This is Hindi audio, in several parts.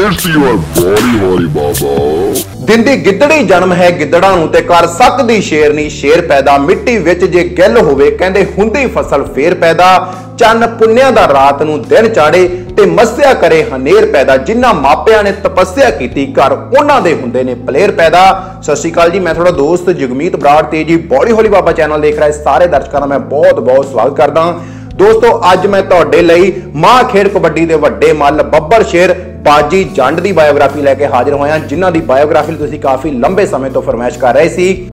It's your body, Hari Baba. दिन दी गिद्धड़ी जन्म है गिद्धड़ा नूं ते कर सकदी शेरनी शेर पैदा मिट्टी विच जे गिल होवे कहंदे हुंदी फसल फेर पैदा चन्न पुन्निया दा रात नूं दिन चाड़े ते मस्या करे हनेर पैदा जिन्ना मापिया ने तपस्या कीती घर उन्हां दे हुंदे ने प्लेयर पैदा। सत श्री अकाल जी, मैं थोड़ा दोस्त जगमीत बराड़ ते जी बॉडी हौली बाबा चैनल देख रहा है सारे दर्शकों का मैं बहुत बहुत स्वागत करदा। दोस्तों अज मैं तुहाडे लई मां खेड कबड्डी दे वड्डे मल बब्बर शेर बाजी जंड की बायोग्राफी लैके हाजिर होए हां, जिन्हां दी बायोग्राफी तुसीं काफ़ी लंबे समय तो फरमाइश कर रहे सी।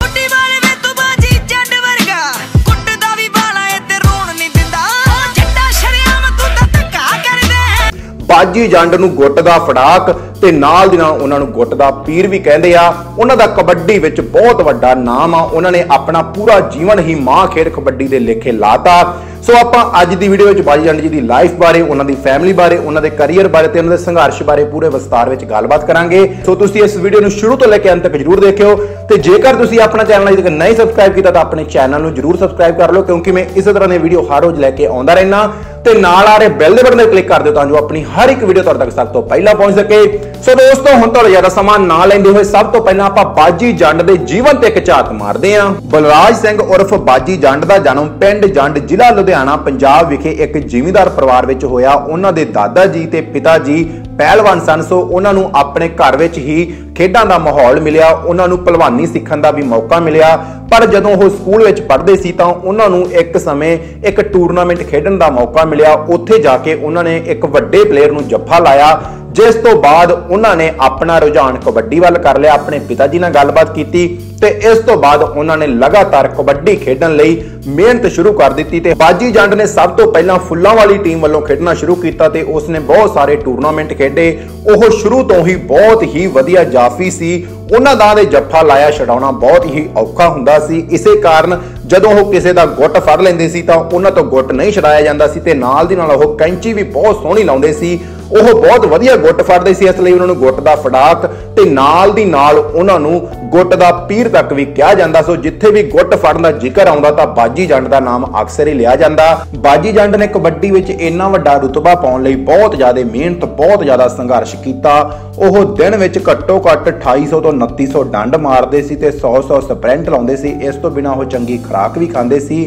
बाजी जंड नूं गुट दा फड़ाक ते नाल दी नाल उन्हां नूं गुट दा पीर भी कहंदे आ। उन्हां दा कबड्डी विच बहुत वड्डा नाम आ। उन्हां ने अपना पूरा जीवन ही मां खेड कबड्डी दे लेखे लाता। सो आपां अज दी वीडियो विच बाजी जंड जी दी लाइफ बारे, उन्हां दी फैमिली बारे, उन्हां दे करियर बारे ते उन्हां दे संघर्ष बारे पूरे विस्तार विच गलबात करांगे। सो तुसीं इस वीडियो नूं शुरू तो लैके अंत तक जरूर देखियो ते जेकर तुसीं अपना चैनल अजे तक नहीं सबसक्राइब कीता तां अपने चैनल नूं जरूर सबसक्राइब कर लो, क्योंकि मैं इस तरह दे वीडियो हर रोज़ लैके आउंदा रहिंदा ते नाल आ रहे बैल दे बटन ते क्लिक कर दिओ तां जो अपनी हर एक वीडियो तुहाडे तक सब तो पहला पहुंच सके। सो दोस्तों हुण तुहाडे ज़्यादा समा ना लैंदे होए सब तो पहला आपां बाजी जंड दे जीवन ते इक झात मारदे आं। बलराज सिंह उर्फ बाजी जंड दा जन्म पिंड जंड जिला लुधियाना पंजाब विखे एक जिमीदार परिवार विच होया। उन्हां दे दादा जी ते पिता जी पहलवान सन, सो उन्हां नूं अपने घर विच ही खेडां दा माहौल मिलिया। उन्हां नूं पहलवानी सिੱਖਣ ਦਾ ਵੀ ਮੌਕਾ ਮਿਲਿਆ, पर ਜਦੋਂ ਉਹ ਸਕੂਲ ਵਿੱਚ ਪੜ੍ਹਦੇ ਸੀ ਤਾਂ ਉਹਨਾਂ ਨੂੰ ਇੱਕ ਸਮੇਂ ਇੱਕ ਟੂਰਨਾਮੈਂਟ ਖੇਡਣ ਦਾ ਮੌਕਾ ਮਿਲਿਆ। ਉੱਥੇ ਜਾ ਕੇ ਉਹਨਾਂ ਨੇ ਇੱਕ ਵੱਡੇ ਪਲੇਅਰ ਨੂੰ ਜੱਫਾ ਲਾਇਆ, ਜਿਸ ਤੋਂ ਬਾਅਦ ਉਹਨਾਂ ਨੇ ਆਪਣਾ ਰੁਝਾਨ ਕਬੱਡੀ ਵੱਲ ਕਰ ਲਿਆ। ਆਪਣੇ ਪਿਤਾ ਜੀ ਨਾਲ ਗੱਲਬਾਤ ਕੀਤੀ ਤੇ ਇਸ ਤੋਂ ਬਾਅਦ ਉਹਨਾਂ ਨੇ ਲਗਾਤਾਰ ਕਬੱਡੀ ਖੇਡਣ ਲਈ ਮਿਹਨਤ ਸ਼ੁਰੂ ਕਰ ਦਿੱਤੀ ਤੇ ਬਾਜੀ ਜੰਡ ਨੇ ਸਭ ਤੋਂ ਪਹਿਲਾਂ ਫੁੱਲਾਂ ਵਾਲੀ ਟੀਮ ਵੱਲੋਂ ਖੇਡਣਾ ਸ਼ੁਰੂ ਕੀਤਾ ਤੇ ਉਸਨੇ ਬਹੁਤ ਸਾਰੇ ਟੂਰਨਾਮੈਂਟ ਖੇਡੇ। ਉਹ ਸ਼ੁਰੂ ਤੋਂ ਹੀ ਬਹੁਤ ਹੀ ਵਧੀਆ ਜਾਫੀ ਸੀ। ਉਹਨਾਂ ਦਾ ਦੇ ਜੱਫਾ ਲਾਇਆ ਛਡਾਉਣਾ ਬਹੁਤ ਹੀ ਔਖਾ ਹੁੰਦਾ ਸੀ। ਇਸੇ ਕਾਰਨ ਜਦੋਂ ਉਹ ਕਿਸੇ ਦਾ ਗੁੱਟ ਫੜ ਲੈਂਦੇ ਸੀ ਤਾਂ ਉਹਨਾਂ ਤੋਂ ਗੁੱਟ ਨਹੀਂ ਛਡਾਇਆ ਜਾਂਦਾ ਸੀ ਤੇ ਨਾਲ ਦੀ ਨਾਲ ਉਹ ਕੈਂਚੀ ਵੀ ਬਹੁਤ ਸੋਹਣੀ ਲਾਉਂਦੇ ਸੀ। ਉਹ ਬਹੁਤ ਵਧੀਆ ਗੁੱਟ ਫੜਦੇ ਸੀ, ਇਸ ਲਈ ਉਹਨਾਂ ਨੂੰ ਗੁੱਟ ਦਾ ਫੜਾਕ ਤੇ ਨਾਲ ਦੀ ਨਾਲ ਉਹਨਾਂ ਨੂੰ ਗੁੱਟ ਦਾ ਪੀਰ ਤੱਕ ਵੀ ਕਿਹਾ ਜਾਂਦਾ। ਸੋ ਜਿੱਥੇ ਵੀ ਗੁੱਟ ਫੜਨ ਦਾ ਜ਼ਿਕਰ ਆਉਂਦਾ ਤਾਂ ਬਾਜੀ ਜੰਡ ਦਾ ਨਾਮ ਅਕਸਰ ਹੀ ਲਿਆ ਜਾਂਦਾ। ਬਾਜੀ ਜੰਡ ਨੇ ਕਬੱਡੀ ਵਿੱਚ ਇੰਨਾ ਵੱਡਾ ਰੁਤਬਾ ਪਾਉਣ ਲਈ ਬਹੁਤ ਜ਼ਿਆਦਾ ਮਿਹਨਤ, ਬਹੁਤ ਜ਼ਿਆਦਾ ਸੰਘਰਸ਼ ਕੀਤਾ। ਉਹ ਦਿਨ ਵਿੱਚ ਘੱਟੋ ਘੱਟ 2800 ਤੋਂ 2900 ਡੰਡ ਮਾਰਦੇ ਸੀ ਤੇ 100-100 ਸਪ੍ਰਿੰਟ ਲਾਉਂਦੇ ਸੀ। ਇਸ ਤੋਂ ਬਿਨਾਂ ਉਹ ਚੰਗੀ ਖੁਰਾਕ ਵੀ ਖਾਂਦੇ ਸੀ।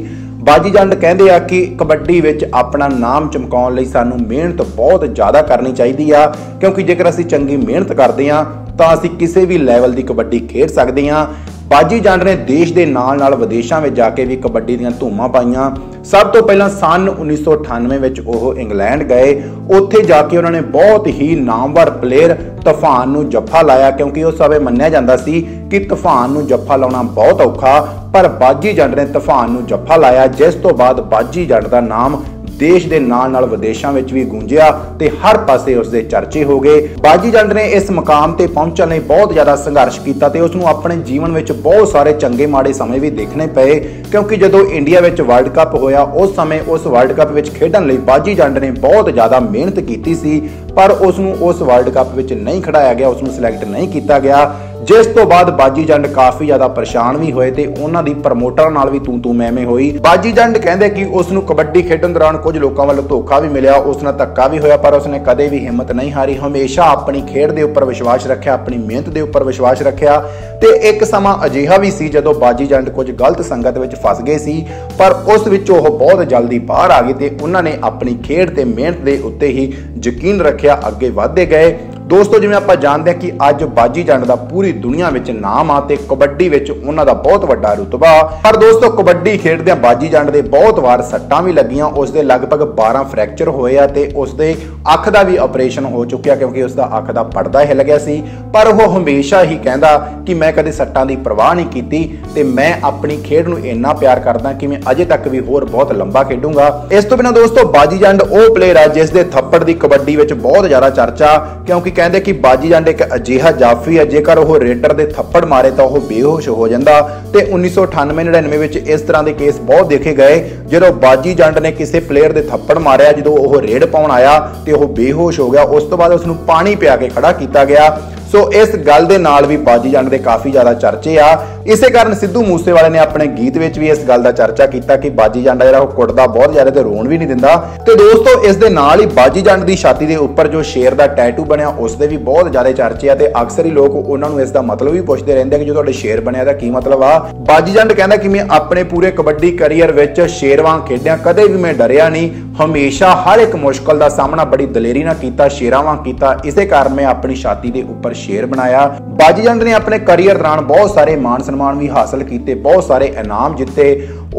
ਬਾਜੀ ਜੰਡ ਕਹਿੰਦੇ ਆ ਕਿ ਕਬੱਡੀ ਵਿੱਚ ਆਪਣਾ ਨਾਮ ਚਮਕਾਉਣ ਲਈ ਸਾਨੂੰ ਮਿਹਨਤ ਬਹੁਤ ਜ਼ਿਆਦਾ ਕਰਨੀ ਚਾਹੀਦੀ ਆ, ਕਿਉਂਕਿ ਜੇਕਰ ਅਸੀਂ ਚੰਗੀ ਮਿਹਨਤ ਕਰਦੇ ਹਾਂ ਤਾਂ ਅਸੀਂ ਕਿਸੇ ਵੀ ਲੈਵਲ ਦੀ ਕਬੱਡੀ ਖੇਡ ਸਕਦੇ ਹਾਂ। ਬਾਜੀ ਜੰਡ ਨੇ ਦੇਸ਼ ਦੇ ਨਾਲ-ਨਾਲ ਵਿਦੇਸ਼ਾਂ ਵਿੱਚ ਜਾ ਕੇ ਵੀ ਕਬੱਡੀ ਦੀਆਂ ਧੂਮਾਂ ਪਾਈਆਂ। ਸਭ ਤੋਂ ਪਹਿਲਾਂ ਸਨ 1998 ਵਿੱਚ ਉਹ ਇੰਗਲੈਂਡ ਗਏ। ਉੱਥੇ ਜਾ ਕੇ ਉਹਨਾਂ ਨੇ ਬਹੁਤ ਹੀ ਨਾਮਵਰ ਪਲੇਅਰ ਤੂਫਾਨ ਨੂੰ ਜੱਫਾ ਲਾਇਆ, ਕਿਉਂਕਿ ਉਸ ਸਮੇਂ ਮੰਨਿਆ ਜਾਂਦਾ ਸੀ ਕਿ ਤੂਫਾਨ ਨੂੰ ਜੱਫਾ ਲਾਉਣਾ ਬਹੁਤ ਔਖਾ, ਪਰ ਬਾਜੀ ਜੰਡ ਨੇ ਤੂਫਾਨ ਨੂੰ ਜੱਫਾ ਲਾਇਆ, ਜਿਸ ਤੋਂ ਬਾਅਦ ਬਾਜੀ ਜੰਡ ਦਾ ਨਾਮ देश के नाल-नाल विदेशों में भी गूंजिया ते हर पासे उसके चर्चे हो गए। बाजी जंड ने इस मुकाम ते पहुंचने लई बहुत ज़्यादा संघर्ष किया ते उसनूं अपने जीवन में बहुत सारे चंगे माड़े समय भी देखने पे, क्योंकि जदों इंडिया में वर्ल्ड कप होया उस समय उस वर्ल्ड कप में खेडण लई बाजी जंड ने बहुत ज़्यादा मेहनत की सी, पर उसनूं उस वर्ल्ड कप में नहीं खिडाया गया, उसनूं सिलेक्ट नहीं किया गया। जिस तो बाद बाजी जंड काफ़ी ज़्यादा परेशान भी होए ते उन्हां दी प्रमोटर नाल भी तू मैमें होई। बाजी जंड कहंदे कि उसनूं कबड्डी खेडण दौरान कुछ लोगों वालों धोखा भी मिलिया, उस नाल धक्का भी होया, पर उसने कदे भी हिम्मत नहीं हारी। हमेशा अपनी खेड दे उपर विश्वास रखिया, अपनी मेहनत दे उपर विश्वास रखिया ते एक समा अजिहा भी सी जदों बाजी जंड कुछ गलत संगत विच फस गए सी, पर उस विचों ओह बहुत जल्दी बाहर आ गए ते उन्हां ने अपनी खेड ते मेहनत दे उत्ते ही यकीन रखिया, अगे वधदे गए। दोस्तों जिवें आपां जानदे हां कि अज बाजी जंड दा पूरी दुनिया विच नाम आ ते कबड्डी विच उन्हां दा बहुत वड्डा रुतबा। पर दोस्तों कबड्डी खेडदे बाजी जंड दे बहुत वार सट्टां भी लगियां, उसदे लगभग 12 फ्रैक्चर होए आ ते उसदे अख दा भी ऑपरेशन हो चुकिया, क्योंकि उसदा अख दा पड़दा हिल गया सी। पर ओह हमेशा ही कहंदा कि मैं कदे सट्टां दी परवाह नहीं कीती ते मैं अपनी खेड नूं इन्ना प्यार करदा कि मैं अजे तक भी होर बहुत लंबा खेडूंगा। इस तो बिना दोस्तों बाजी जंड ओह प्लेयर आ जिस दे थप्पड़ दी कबड्डी विच बहुत ज़्यादा चर्चा, क्योंकि कहते कि बाजी जंड एक अजिहा जाफी है जेकर वह रेडर के थप्पड़ मारे तो वह बेहोश हो जाता। तो 1998-99 इस तरह के केस बहुत देखे गए जो बाजी जंड ने किसी प्लेयर के थप्पड़ मारिया, जो वह रेड पाउन आया तो वह बेहोश हो गया, उस तो बाद उसनूं पानी पिया के खड़ा किया गया। सो इस गल दे नाल भी बाजी जंड दे काफ़ी ज़्यादा चर्चे आ। इसे कारण सिद्धू मूसेवाले ने अपने गीत विच भी इस गल दा चर्चा कीता कि बाजी जंड जिहड़ा ओह कुटदा बहुत ज्यादा ते रोण भी नहीं दिंदा। ते दोस्तों इस दे नाल ही बाजी जंड दी छाती दे उपर जो शेर दा टैटू बनया उस दे भी बहुत ज्यादा चर्चे आ ते अक्सर ही लोग उन्हां नूं इस दा मतलब भी पुछदे रहिंदे कि जो तुहाडे शेर बनया दा की मतलब आ। बाजी जंड कहंदा कि मैं अपने पूरे कबड्डी करियर विच शेर वांग खेडिया, कदे भी मैं डरिया नहीं, हमेशा हर एक मुश्किल दा सामना बड़ी दलेरी नाल कीता, शेरां वांग कीता, इसे कारण मैं अपनी छाती दे उपर शेर बनाया। बाजी जंड ने अपने करियर दौरान बहुत सारे मान सन्मान भी हासिल किए, बहुत सारे इनाम जिते,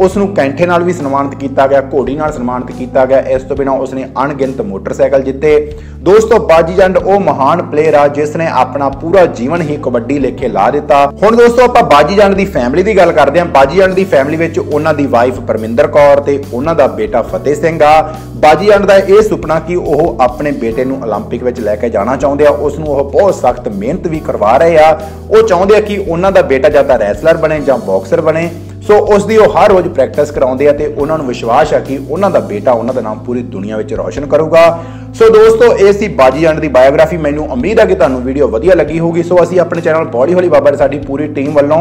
उसनूं कैंठे नाल भी सन्मानित किया गया, घोड़ी नाल सन्मानित किया गया, इस तो बिना उसने अणगिणत मोटरसाइकिल जिते। दोस्तों बाजी जंड वो महान प्लेयर आ जिसने अपना पूरा जीवन ही कबड्डी लेखे ला दिता। हुण दोस्तों आपां बाजी जंड दी फैमिली दी गल करदे हां। बाजी जंड दी फैमिली विच उन्हां दी वाइफ परमिंदर कौर ते उन्हां दा बेटा फतेह सिंह आ। बाजी जंड दा यह सुपना कि वह अपने बेटे नूं ओलंपिक विच लैके जाना चाहुंदे आ, उस नूं वह बहुत सख्त मेहनत भी करवा रहे आ। वह चाहुंदे आ कि उन्हां दा बेटा जां तां रैसलर बने जां बॉक्सर बने, सो उसकी वह हर रोज़ प्रैक्टिस कराते हैं तो उन्होंने विश्वास है कि उन्हों का बेटा उन्हों का नाम पूरी दुनिया में रोशन करेगा। सो दोस्तों ये सी बाजी जंड की बायोग्राफी। मैनू उम्मीद है कि तुहानू वीडियो वधिया लगी होगी। सो असीं अपने चैनल बॉडी हौली बाबा साडी पूरी टीम वल्लों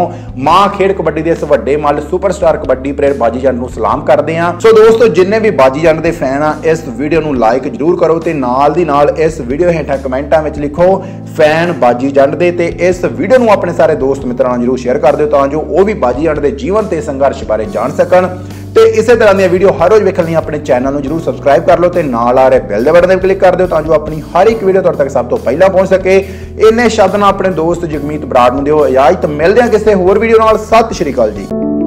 माँ खेड कबड्डी दे इस वड्डे मल सुपरस्टार कबड्डी प्लेयर बाजी जंड नूं सलाम करते हैं। सो दोस्तों जिन्हें भी बाजी जंड के फैन आ इस वीडियो नूं लाइक जरूर करो तो नाल दी नाल इस वीडियो हेठां कमेंटां विच लिखो फैन बाजी जंड दे ते इस वीडियो नूं अपने सारे दोस्त मित्रां नूं जरूर शेयर कर दिओ तां जो वो भी बाजी जंड दे जीवन ते संघर्ष बारे जान सकन। तो इसे तरह दी वीडियो हर रोज़ वेखण लई अपने चैनल नूं जरूर सबसक्राइब कर लो ते नाल आ रहे बैल दे बटन ते क्लिक कर दिओ तां जो अपनी हर एक वीडियो तुहाडे तक सब तो पहला पहुंच सके। इन्ने शब्द नाल अपने दोस्त जगमीत बराड़ नूं दिओ इजाजत, मिलदे हां किसी होर वीडियो नाल। सत श्री अकाल जी।